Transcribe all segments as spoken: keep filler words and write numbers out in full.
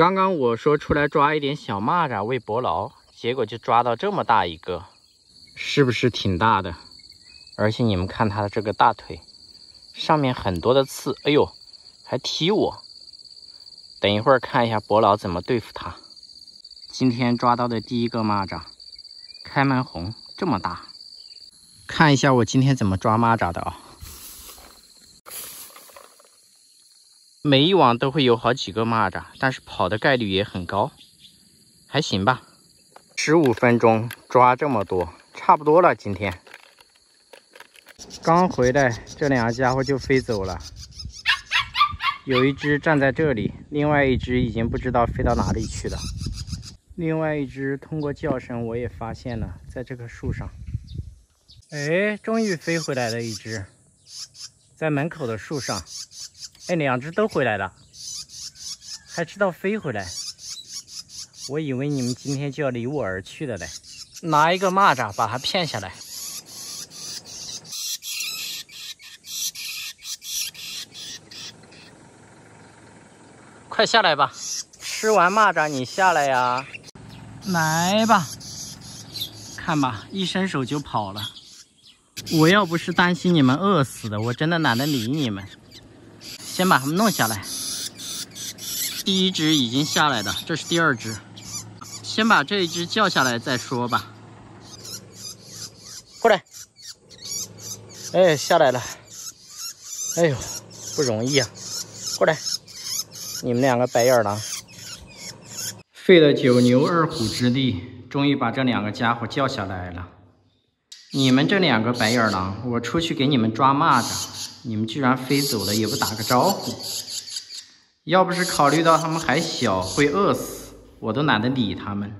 刚刚我说出来抓一点小蚂蚱喂伯劳，结果就抓到这么大一个，是不是挺大的？而且你们看它的这个大腿，上面很多的刺，哎呦，还踢我。等一会儿看一下伯劳怎么对付它。今天抓到的第一个蚂蚱，开门红这么大。看一下我今天怎么抓蚂蚱的啊！每一网都会有好几个蚂蚱，但是跑的概率也很高，还行吧。十五分钟抓这么多，差不多了。今天刚回来，这两家伙就飞走了。有一只站在这里，另外一只已经不知道飞到哪里去了。另外一只通过叫声，我也发现了，在这棵树上。哎，终于飞回来了一只，在门口的树上。哎，两只都回来了，还知道飞回来。我以为你们今天就要离我而去了嘞。拿一个蚂蚱把它骗下来。快下来吧，吃完蚂蚱你下来呀。来吧，看吧，一伸手就跑了。我要不是担心你们饿死的，我真的懒得理你们。先把它们弄下来。第一只已经下来的，这是第二只。先把这一只叫下来再说吧。过来。哎，下来了。哎呦，不容易啊！过来。你们两个白眼狼，费了九牛二虎之力，终于把这两个家伙叫下来了。你们这两个白眼狼，我出去给你们抓蚂蚱，你们居然飞走了，也不打个招呼。要不是考虑到他们还小，会饿死，我都懒得理他们。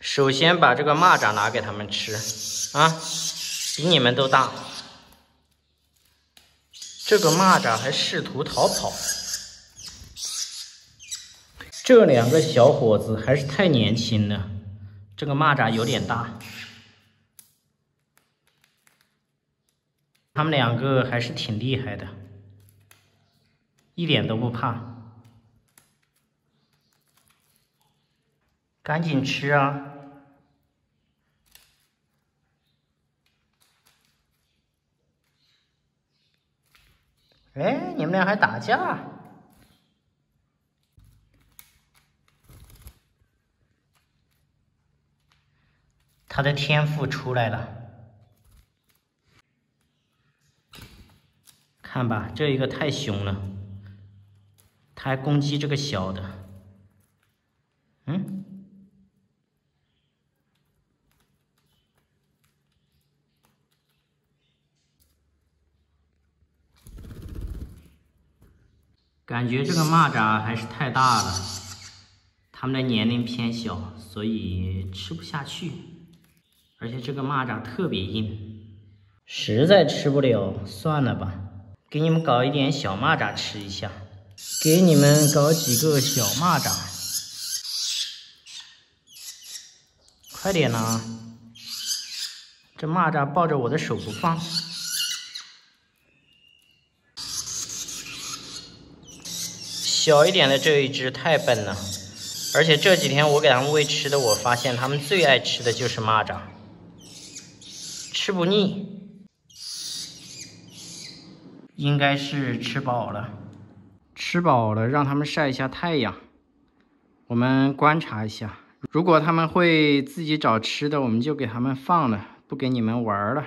首先把这个蚂蚱拿给他们吃，啊，比你们都大。这个蚂蚱还试图逃跑。这两个小伙子还是太年轻了，这个蚂蚱有点大。他们两个还是挺厉害的，一点都不怕。赶紧吃啊！哎，你们俩还打架？他的天赋出来了，看吧，这一个太凶了，他还攻击这个小的，嗯，感觉这个蚂蚱还是太大了，他们的年龄偏小，所以吃不下去。而且这个蚂蚱特别硬，实在吃不了，算了吧。给你们搞一点小蚂蚱吃一下，给你们搞几个小蚂蚱，快点呐！这蚂蚱抱着我的手不放，小一点的这一只太笨了，而且这几天我给他们喂吃的，我发现他们最爱吃的就是蚂蚱。吃不腻，应该是吃饱了。吃饱了，让他们晒一下太阳。我们观察一下，如果他们会自己找吃的，我们就给他们放了，不给你们玩了。